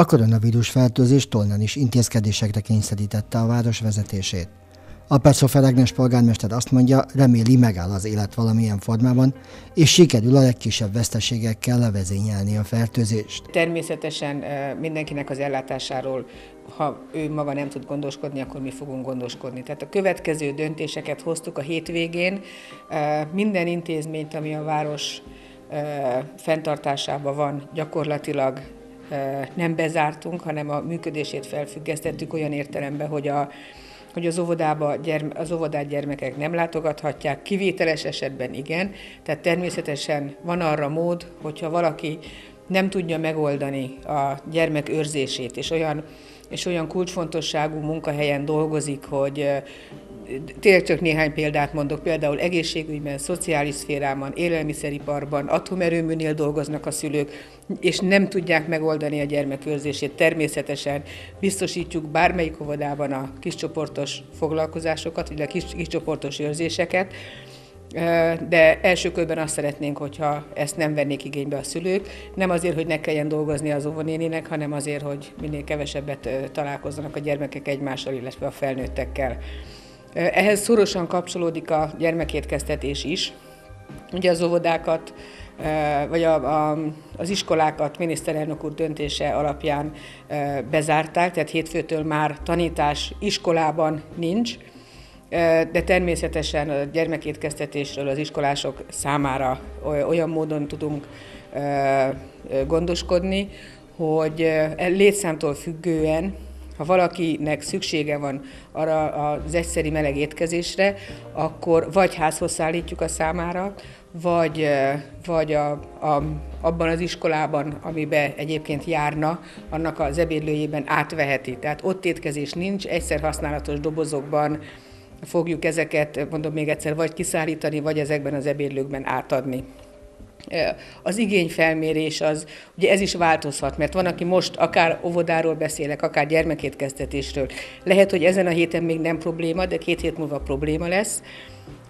A koronavírus fertőzés Tolnán is intézkedésekre kényszerítette a város vezetését. A peszőfeleges polgármester azt mondja, reméli megáll az élet valamilyen formában, és sikerül a legkisebb veszteségekkel levezényelni a fertőzést. Természetesen mindenkinek az ellátásáról, ha ő maga nem tud gondoskodni, akkor mi fogunk gondoskodni. Tehát a következő döntéseket hoztuk a hétvégén. Minden intézményt, ami a város fenntartásában van, gyakorlatilag nem bezártunk, hanem a működését felfüggesztettük olyan értelemben, hogy az óvodát gyermekek nem látogathatják, kivételes esetben igen, tehát természetesen van arra mód, hogyha valaki nem tudja megoldani a gyermek őrzését, és olyan kulcsfontosságú munkahelyen dolgozik, hogy tényleg csak néhány példát mondok, például egészségügyben, szociális szférában, élelmiszeriparban, atomerőműnél dolgoznak a szülők, és nem tudják megoldani a gyermekőrzését. Természetesen biztosítjuk bármelyik óvodában a kiscsoportos foglalkozásokat, vagy a kiscsoportos őrzéseket, de első körben azt szeretnénk, hogyha ezt nem vennék igénybe a szülők, nem azért, hogy ne kelljen dolgozni az óvonéninek, hanem azért, hogy minél kevesebbet találkozzanak a gyermekek egymással, illetve a felnőttekkel. Ehhez szorosan kapcsolódik a gyermekétkeztetés is. Ugye az óvodákat, vagy az iskolákat miniszterelnök úr döntése alapján bezárták, tehát hétfőtől már tanítás iskolában nincs, de természetesen a gyermekétkeztetésről az iskolások számára olyan módon tudunk gondoskodni, hogy létszámtól függően, ha valakinek szüksége van arra az egyszeri meleg étkezésre, akkor vagy házhoz szállítjuk a számára, vagy abban az iskolában, amiben egyébként járna, annak az ebédlőjében átveheti. Tehát ott étkezés nincs, egyszer használatos dobozokban fogjuk ezeket, mondom még egyszer, vagy kiszállítani, vagy ezekben az ebédlőkben átadni. Az igényfelmérés az, ugye ez is változhat, mert van, aki most akár óvodáról beszélek, akár gyermekétkeztetésről. Lehet, hogy ezen a héten még nem probléma, de 2 hét múlva probléma lesz.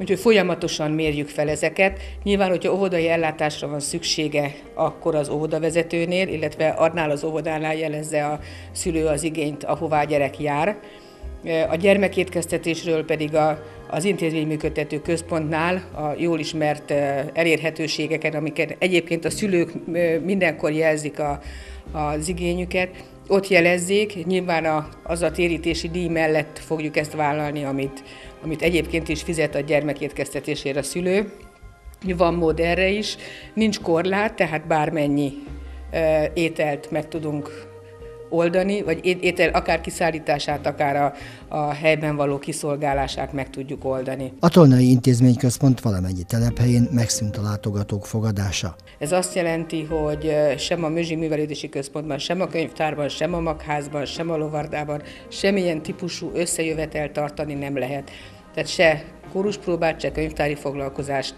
Úgyhogy folyamatosan mérjük fel ezeket. Nyilván, hogyha óvodai ellátásra van szüksége, akkor az óvodavezetőnél, illetve annál az óvodánál jelezze a szülő az igényt, ahová a gyerek jár. A gyermekétkeztetésről pedig az intézményműködtető központnál a jól ismert elérhetőségeken, amiket egyébként a szülők mindenkor jelzik az igényüket, ott jelezzék, nyilván az a térítési díj mellett fogjuk ezt vállalni, amit egyébként is fizet a gyermekétkeztetésére a szülő. Van mód erre is, nincs korlát, tehát bármennyi ételt meg tudunk oldani, vagy étel akár kiszállítását, akár a helyben való kiszolgálását meg tudjuk oldani. A Tolnai Intézményközpont valamennyi telephelyén megszűnt a látogatók fogadása. Ez azt jelenti, hogy sem a Műzsi művelődési központban, sem a könyvtárban, sem a magházban, sem a lovardában semmilyen típusú összejövetelt tartani nem lehet. Tehát se kóruspróbát, se könyvtári foglalkozást,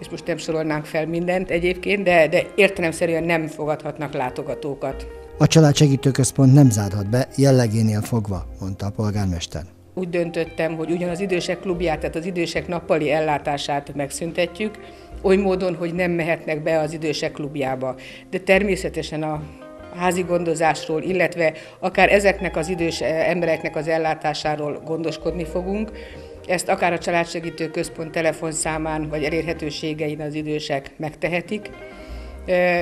és most nem sorolnánk fel mindent egyébként, de értelemszerűen nem fogadhatnak látogatókat. A családsegítő központ nem zárhat be, jellegénél fogva, mondta a polgármester. Úgy döntöttem, hogy ugyan az idősek klubját, tehát az idősek nappali ellátását megszüntetjük, oly módon, hogy nem mehetnek be az idősek klubjába. De természetesen a házi gondozásról, illetve akár ezeknek az idős embereknek az ellátásáról gondoskodni fogunk. Ezt akár a családsegítő központ telefonszámán vagy elérhetőségein az idősek megtehetik.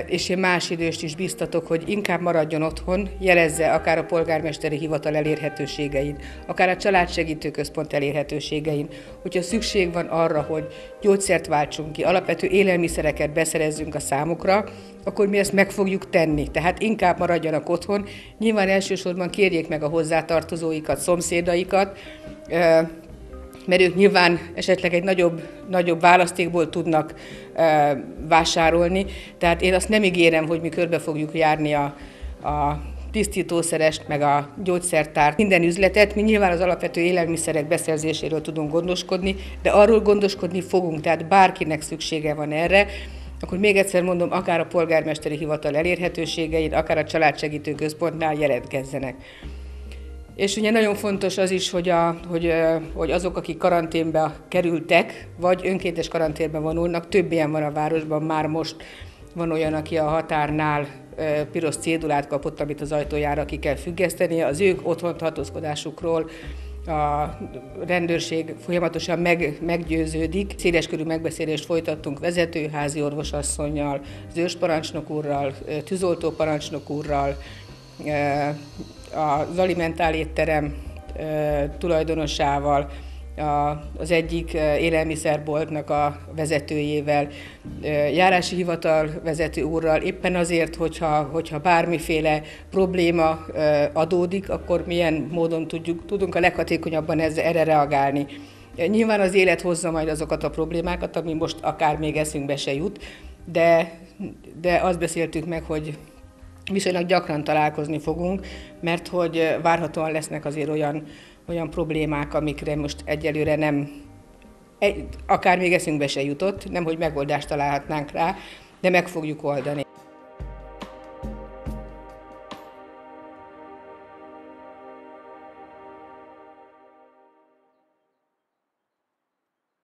És én más időst is biztatok, hogy inkább maradjon otthon, jelezze akár a polgármesteri hivatal elérhetőségein, akár a családsegítő központ elérhetőségein, hogyha szükség van arra, hogy gyógyszert váltsunk ki, alapvető élelmiszereket beszerezzünk a számukra, akkor mi ezt meg fogjuk tenni. Tehát inkább maradjanak otthon, nyilván elsősorban kérjék meg a hozzátartozóikat, szomszédaikat, mert ők nyilván esetleg egy nagyobb választékból tudnak vásárolni. Tehát én azt nem ígérem, hogy mi körbe fogjuk járni a tisztítószerest, meg a gyógyszertárt, minden üzletet. Mi nyilván az alapvető élelmiszerek beszerzéséről tudunk gondoskodni, de arról gondoskodni fogunk, tehát bárkinek szüksége van erre, akkor még egyszer mondom, akár a polgármesteri hivatal elérhetőségein, akár a családsegítő központnál jelentkezzenek. És ugye nagyon fontos az is, hogy azok, akik karanténbe kerültek, vagy önkéntes karanténbe vonulnak, több ilyen van a városban, már most van olyan, aki a határnál piros cédulát kapott, amit az ajtójára ki kell függesztenie. Az ők otthon tartózkodásukról a rendőrség folyamatosan meggyőződik. Széleskörű megbeszélést folytattunk vezetőházi orvosasszonnyal, az őrsparancsnok úrral, tűzoltó parancsnok úrral, az Alimentál étterem tulajdonosával, az egyik élelmiszerboltnak a vezetőjével, járási hivatal vezető úrral, éppen azért, hogyha bármiféle probléma adódik, akkor milyen módon tudunk a leghatékonyabban erre reagálni. Nyilván az élet hozza majd azokat a problémákat, ami most akár még eszünkbe se jut, de azt beszéltük meg, hogy viszonylag gyakran találkozni fogunk, mert hogy várhatóan lesznek azért olyan problémák, amikre most egyelőre nem, akár még eszünkbe se jutott, nem hogy megoldást találhatnánk rá, de meg fogjuk oldani.